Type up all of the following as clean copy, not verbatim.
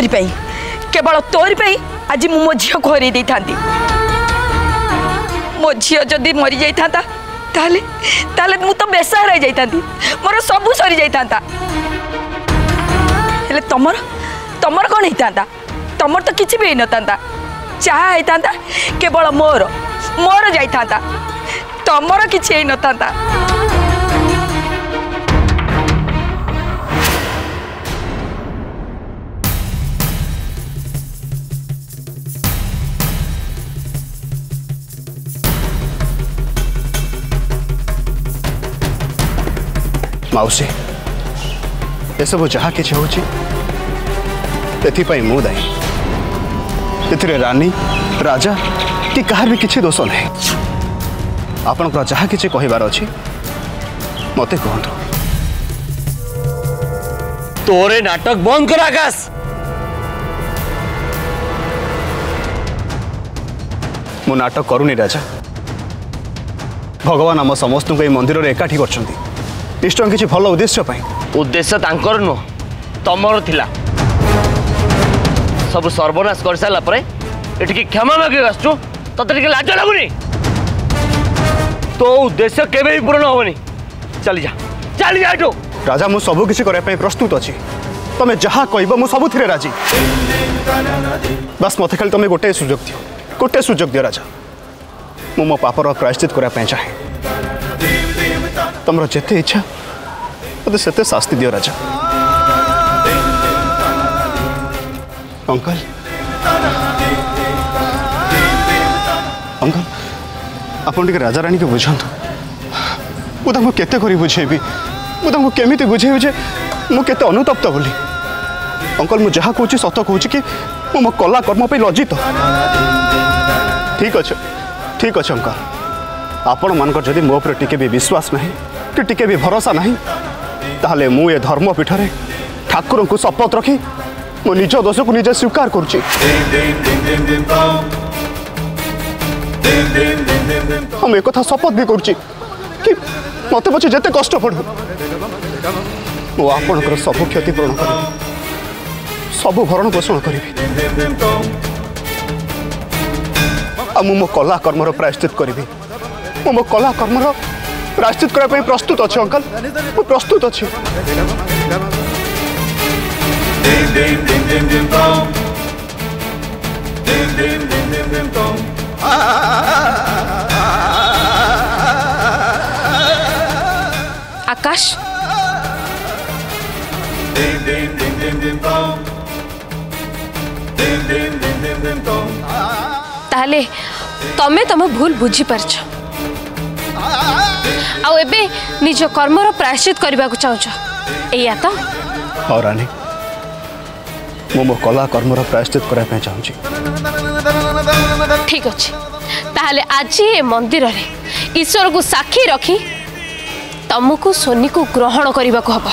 तोरी पे केवल तोरी पे आज मु मो झील को हर थाती मो झील जदि मरी जाता तो बेसहारा जाती मोर सबू सरी जाता तमर तमर कौन होता तमर तो किसी भी हो ना चाहता केवल मोर मोर जाता तमर किसी हो ना मौसी ये सब जहाँ कि हो दायी रानी राजा कि कहार भी किसी दोष ना आपण जहाँ कि कहबार अच्छे मत कहतु तोरे नाटक बंद कर आकाश मु नाटक करूनी राजा भगवान आम समस्त मंदिर एकाठी कर निश्चय किसी भल उद्देश्य उद्देश्य तांकर नो तमर थिला सब सर्वनाश कर सारा पर क्षमा मांगे आसु तोते टिके लाज लगुनी तो उद्देश्य केबे भी पूर्ण होनी चली जा राजा मु सब किसी करने प्रस्तुत अच्छी तुम्हें जहाँ कह सब थी राजी बस मत खाली तुम्हें गोटे सुजोग दियो राजा मु मो पापर प्रायश्चित करने चाहे तुम जिते इच्छा मत से शास्ति दियो राजा अंकल अंकल आपन टिके राजा रानी के बुझात मुझे करी बुझेबी मुझे बुझेबी जे मुझे अनुतप्त बोली अंकल मुझे कह सत कह कि मो कला कर्म पर लज्जित ठीक अच्छे अंकल आपण मानकर जदि मो उपर टिके भी विश्वास नहीं कि टिके भी भरोसा नहीं ताहले मु ए धर्मपीठ रे ठाकुर को शपथ रखी मो निज दोष को निजे स्वीकार करुची हम एक कथा शपथ भी करुची कि मत पचे जते कष्ट पड़ू मो आपण कर सब क्षति पूर्ण करी सब भरण पोषण करी मो कला कर्मर प्रायश्चित करी मो कला कर्मर प्रायश्चित करने प्रस्तुत अच्छे अंकल मु प्रस्तुत अच्छे आकाश ताले तमें तुम भूल बुझी पारछ आउ एबे निज कर्मर प्रायश्चित करने को चाहूँ या तो हाँ रानी मु मो कला कर्मर प्रायश्चित करने चाहूँ ठीक अच्छे ताहले आज ये मंदिर रे ईश्वर को साक्षी रखी तुमको सोनी को ग्रहण करने को हम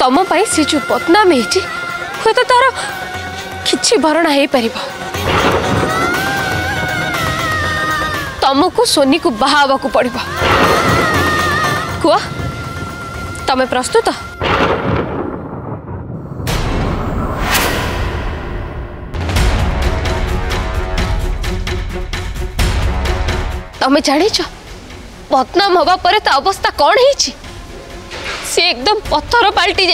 तम पाई से जो बदनाम हो तो तार कि भरणा हो पार तुमको सोनी को बाहा को पड़ कह तमें प्रस्तुत तमें जान बदनाम हवा पर तो अवस्था कौन हो से एकदम पत्थर पाल्टी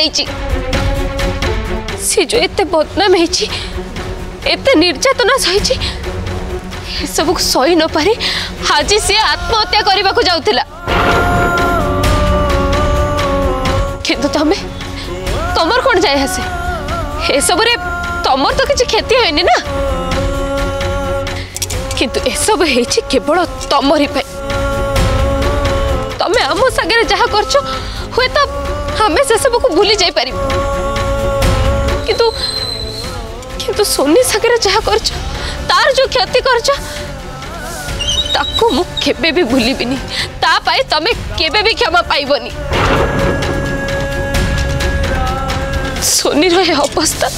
से जो एते बदनाम एते निर्यातना सही सबको सही न पारे हाजी से आत्महत्या करने को जाउथिला किंतु तमें तमर कौन जाए हसे सबरे तमर तो किसी क्षति होनी ना किंतु एसब है केवल तमरी तमें आम सागर जहाँ करछो हुए तो हमें से सब को भूली जाई पारिब किंतु किंतु सोनी सागर जहाँ करछ तार जो क्षति करछ ताको मु केबे भी भूलिबिनी ता पाए तमें केबे भी क्षमा पाइबनी सोनी अवस्था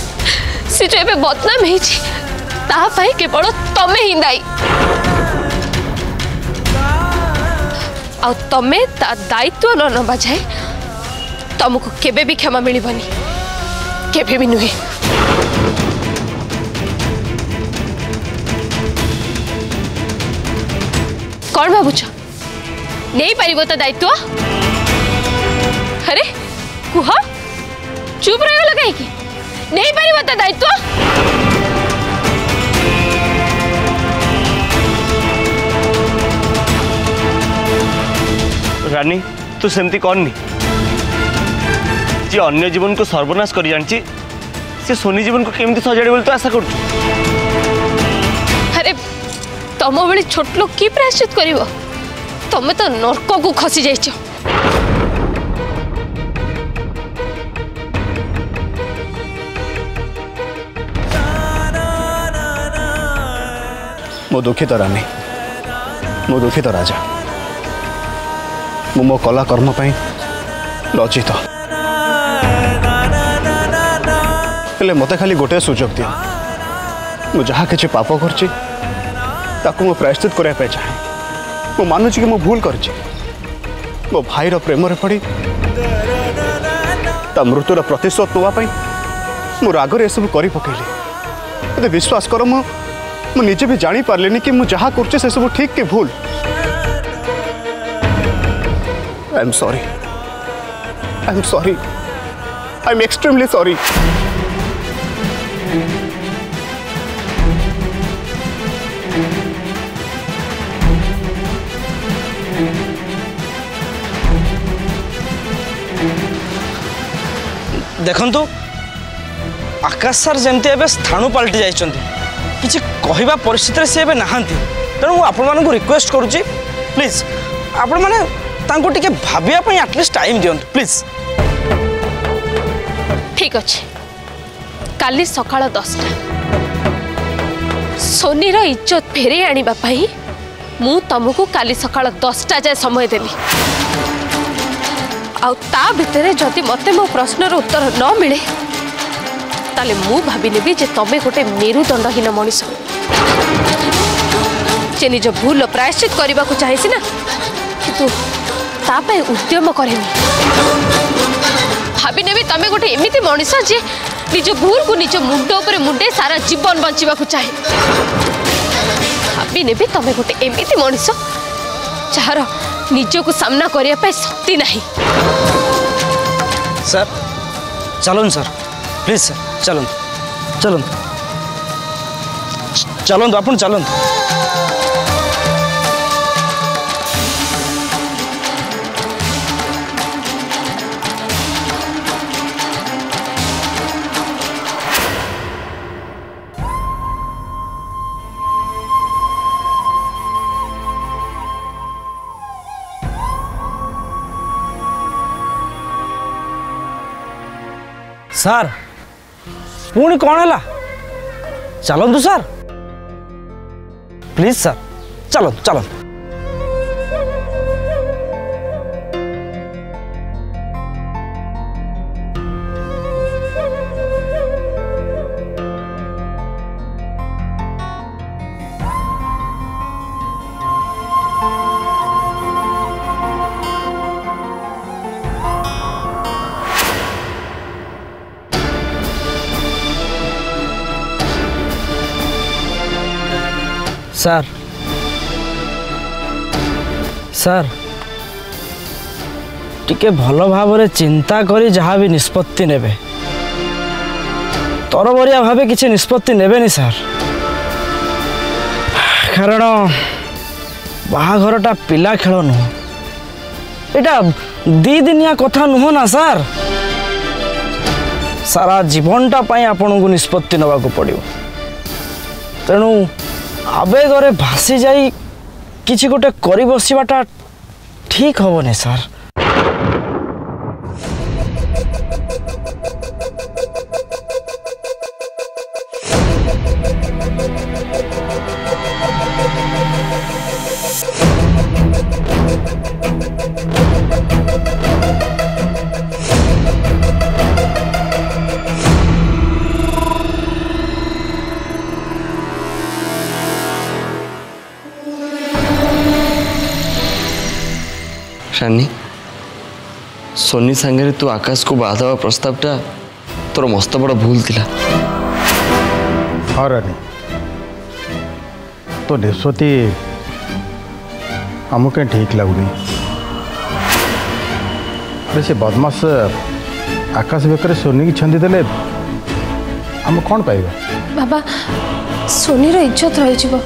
सी जो एवं बदनाम होपाई केवल तमें ही दायी आमे दायित्व न नवा जाए तुमको केबे भी क्षमा मिलबनी केबे भी नुहे। कौन भावुच नहीं पार तो दायित्व? अरे कुह चुप रही कहीं नहीं पार तो दायित्व। रानी तू सेमती करनी जी अन्य जीवन को सर्वनाश कर जानी से सोनी जीवन को केमती सजाड़ी बोल तो आशा कर। अरे तुम बड़े छोट लोग कि प्रायश्चित कर तुम तो नर्क को खसी जाइच। मो दुखित रानी मो दुखित राजा मो कला कर्म पाई लज्जित हेले मते खाली गोटे सुजोग दिया मु जहा किछि पाप करछि ताकु मो प्रायश्चित करय पे चाहे मो मानुछि कि मो भूल करछि मो भाई रो प्रेम रे पड़ी ता मृत्युर प्रतिशोध नवा पाई मु राग रे सब करि पकैली मते विश्वास कर मु निजे भी जानी पारलेनी कि मु जहा करछि से सब ठीक के भूल। I am sorry. I am sorry. I am extremely sorry. देखंतु आकाश सर जेमती एबे स्थानु पाल्टी जाइछंती किछि कहिबा परिस्थिति रे से एबे नहांती तणु मु आपण मानकु रिक्वेस्ट करूची प्लीज आपण माने तांको टिके भाबिया पई एटलीस्ट टाइम दियंत प्लीज। ठीक अछि काली सकाळ 10टा सोनी रो इज्जत फेरे आनिबा पई मु तमको काली सकाळ 10टा जाय समय देली आ ता भितरे जति मते मो प्रश्न रो उत्तर न मिले ताले मु भाबी नेबी जे तमे गोटे मेरु दंडहीन मनीष जे निज भूल प्रायश्चित करबा को चाहेसी ना किंतु तापे उद्यम करेनी भाभी नेबी तमे गोटे एमिति मनीष जे निज भूल को निज मुंड ऊपर मुंडे सारा जीवन बंचिबा को चाहे भाभी नेबी तमे गोटे एमिति मनीष चाहर निज को सामना करिया पे शक्ति नाही। सर चलन सर प्लीज सर चलन चलन चलन अपन चलन सर पुणी कौन है चलतु सर प्लीज सर चलो चलो सर सर टिके भलो भावरे चिंता करी जहाँ भी निष्पत्ति नेबे तरबरिया भावे किसी निष्पत्ति नेबेनी सर कारण बाहाघरटा पिला खेल नुह एटा दिदिनिया कथा नुह ना सर सारा जीवनटा पाई आपनकु निष्पत्ति नबाकु पड़ियो तेणु आवेगरे भासी जाई किसी गोटे कर बसवाटा ठीक हेनी सर। रानी सोनी सांगे तू आकाश को बाधा प्रस्तावटा तोर मस्त बड़ भूल थिला। हाँ रानी तो निष्पत्ति आम कहीं ठीक लगुनि। अरे से बदमाश आकाश बेकर सोनी की छंदी देले आम कौन पाइबा? बाबा सोनी रो इज्जत रही जीवो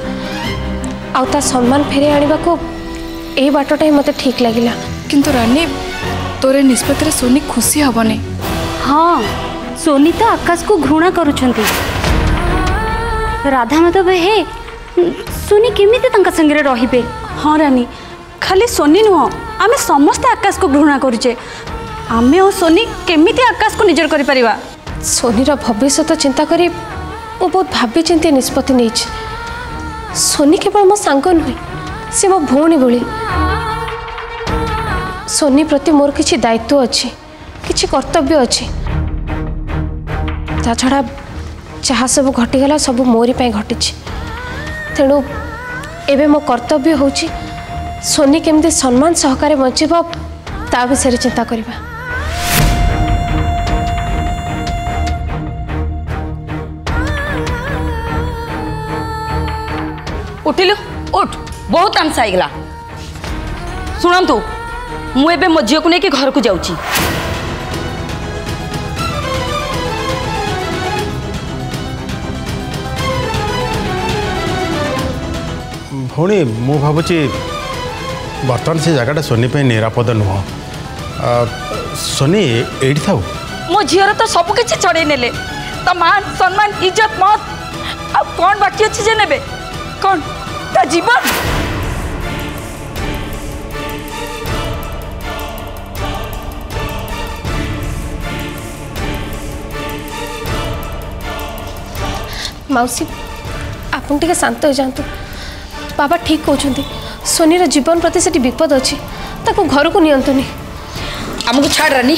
आ ता सम्मान फेरे आनिबा को ए बाटटा ही मते ठीक लागिला। किंतु रानी तोरे निष्पत्ति रे सोनी खुशी हबने। हाँ सोनी तो आकाश को घृणा करुछंती। राधा मतलब हे सोनी केमिते तंका संगे रहिबे? हाँ रानी खाली सोनी नुह आमे समस्त आकाश को घृणा करुचे। आमे और सोनी केमिते आकाश को निजर करि परिबा? सोनी रा भविष्यत चिंता करी मो बहुत भाबी चिंते निष्पत्ति नैछि। सोनी केवल मो सांग नुहे से मो भौणी बोली। सोनी प्रति मोर किछि दायित्व अछि किछि कर्तव्य अछि। ता छड़ा जहाँ सब घटीगला सब मोरी पाई घटीछि। तेणु एबे मो कर्तव्य होछि सोनी केमते सम्मान सहकारे बचिबा ता विषय चिंता करिबा। उठिलु उठ बहुत तामस आइगला। सुनंतु मु एबे मो झियो को नेकी घर को जाउछि। भौणी मु भावुची बर्तमान से जगटा सोनी पे निरापद नुह। सोनी एडी थाउ मो झियर तो सब किछि चढ़े नेले तो मान सम्मान इज्जत मत अब कौन बाकी अछि जे नेबे? कौन ता जीवन मौसी आपन टिके शांत हो जांतु। बाबा ठीक कहते सोनी रा जीवन प्रति से विपद अच्छी ताको घर को नियंतुनी। आमको छाड़ रानी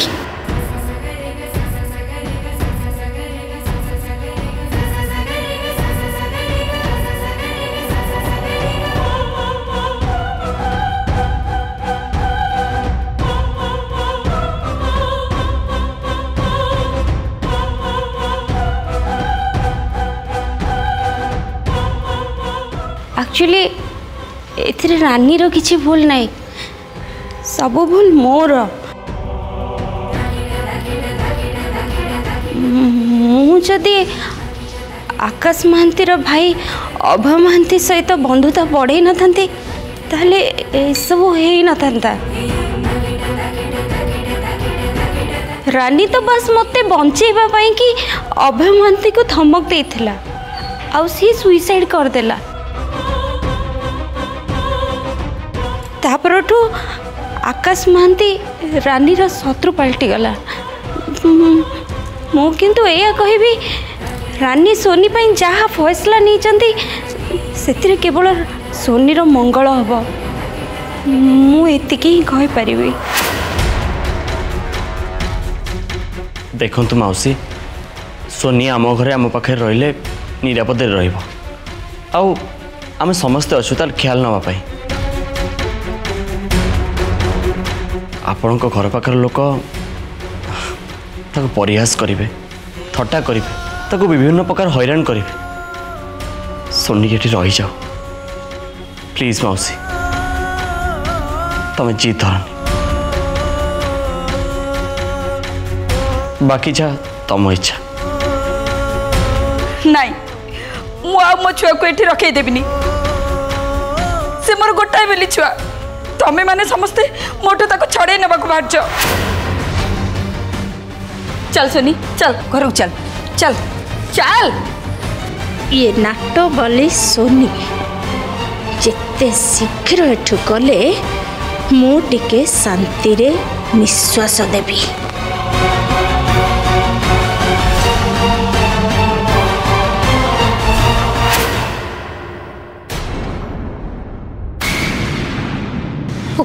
एक्चुअली एथिरे रानी रो किछि भूल नहीं सब भूल मोर। मु जदि आकाश महांती रो भाई अभा महांती सहित बंधुता बढ़े न थांती ताले ए सब हेई न थांता। रानी तो बस मते बंचेबा पई कि अभा महांती को धमक देथिला आ सी सुइसाइड कर देला। तापरठू आकाश महांती रानी रा शत्रु पलटि गला। मु किंतु एया कहबी रानी सोनी पई जहा फैसला नै चंदी सेतिरे केवल सोनी रो मंगल हबो मु एतिके ही कहि परिबी। देखंतु मौसी सोनी आम घरे आम पाखे रहिले निरापदे रहइबो आउ आमे समस्त अस्पताल ख्याल नबा पई। आपण घर पाखर लोक परिहास करेंगे थट्टा करेंगे विभिन्न प्रकार हैरान करेंगे। सोनी ये रही जाओ प्लीज मौसी तुम्हें जिद धरनी बाकी जा तुम इच्छा। नाई मो छुआ को ये रखे देविनी से मोर गोटाए बेली छुआ तमें माने समस्ते मोटो ताको छड़े नबा को बाहर जाओ। चल सोनी चल घर चल चल चल। ये नाटो बोले सोनी जिते शीघ्र एठू गले मु टिके शांति रे निश्वास देबी।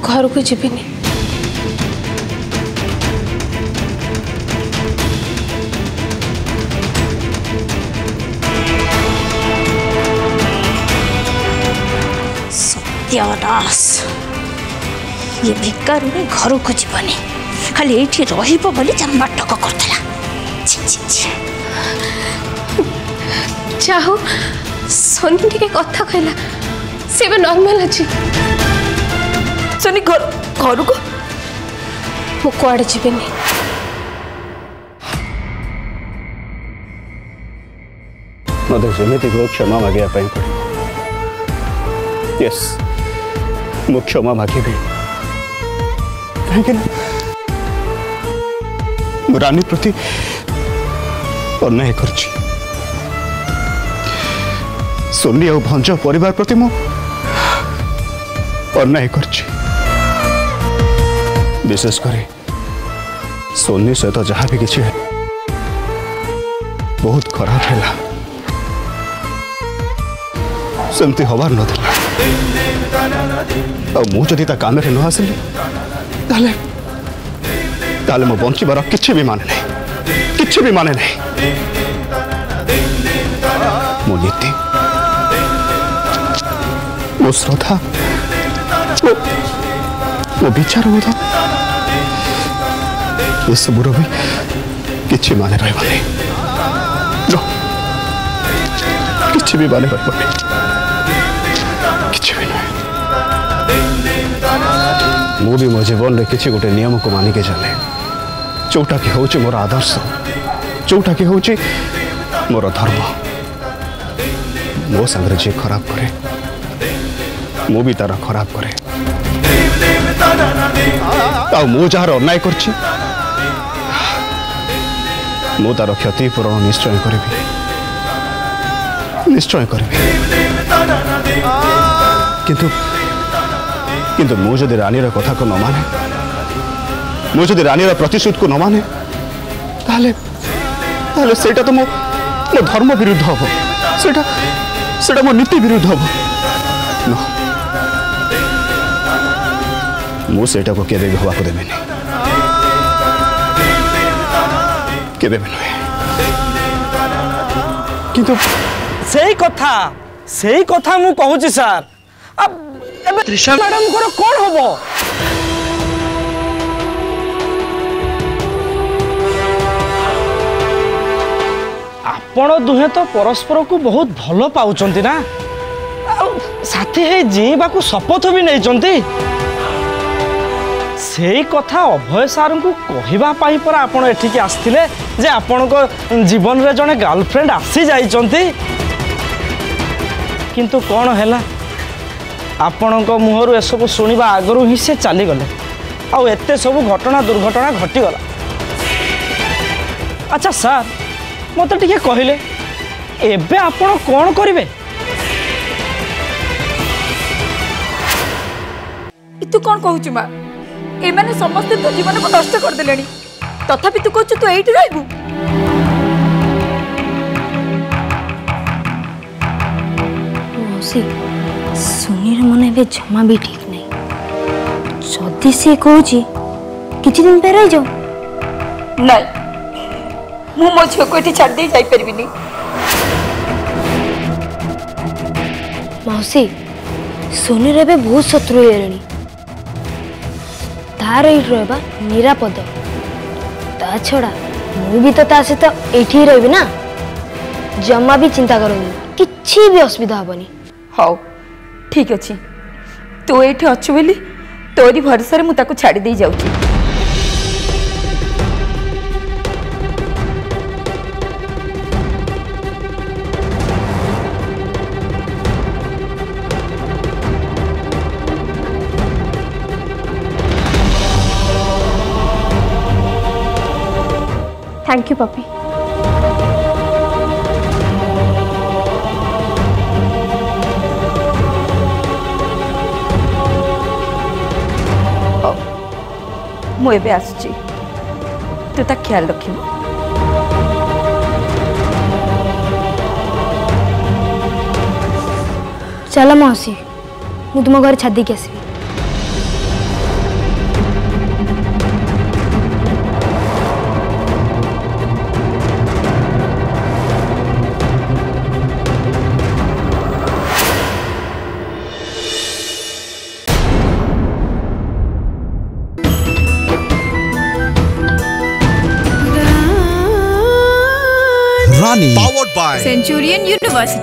घर को जीवन सत्यानाश ये भिकारुणी घर को जीवनी खाली ये रटक करोनी कथा कहला से नॉर्मल अच्छी सोनी घर को मु कड़े जीवनी मदर जमीती को क्षमा मांगे पड़े। यस मु क्षमा मांगे कहीं रानी प्रति अन्याय करछि सोनी और भंज परिवार प्रति मु अन्याय करछि विशेष करे सोनी सहित जहाँ भी किसी बहुत खराब है सेमती हबार ना मुझे ता कामें न आसली मो बचार कि माने नहीं मो नीति मो श्रद्धा मो विचार बोध ये सबूर भी कि माने रही कि माने रही मु भी मो जीवन में किसी गोटे नियम को मानिके चले जोटा कि हूँ मोर आदर्श जोटा कि हूँ मोर धर्म मो संगे जी खराब करे मु भी तार खराब करे आर अन्याय कर क्षतिपूरण निश्चय करी किंतु मुझे रानी कथा को न माने मुझे रानी प्रतिशोध को न माने सेटा तो मो धर्म विरुद्ध हम सेटा मो नीति विरुद्ध हम मुझा को केवे भी हवाक देवेनि केवे भी नुहे किंतु सेई कथा मु कहूची सर अब त्रिशा मैडम कौन होबो आपण दुहे तो परस्पर को बहुत भल पाउचंती ना साथी हे जीवा को शपथ भी नहीं चंती सेई कथा अभय सार को कहवा पाई पर आपण एठी के आस्थिले जे आपण को जीवन रे जने गर्लफ्रेंड आसी जाई चंती किंतु कौन हैला आपण को मुहर ए सब शुणा आगु ही से चलीगले आते सब घटना दुर्घटना घटीगला। अच्छा सर मत कहले एबे आपण कौन करिवे? तू कौन कहूँ माँ एने समस्ते तो जीवन को नष्ट करदे तथा तू कह तू ये रु सुनीर मन ए जमा भी ठीक नहीं जदि सी कहे किसी दिन पे रही जाओ ना मु मो झील को छाड़ी जापरि मौसी सुनीर ए बहुत शत्रु होगा तार एट रहा निरापद ता छड़ा मु भी तो सहित ये रही ना जमा भी चिंता करूनी किसी भी असुविधा हेनी हाउ ठीक अच्छे तू ये अच्छु बोली तोरी भरोसा मुझे छाड़ी जाऊँ थैंक यू पप्पी मु एबे आसुची तू ता ख्याल रखिबो चल मौसी मु तुम घर छादी के आसबी Ranee, powered by Centurion University.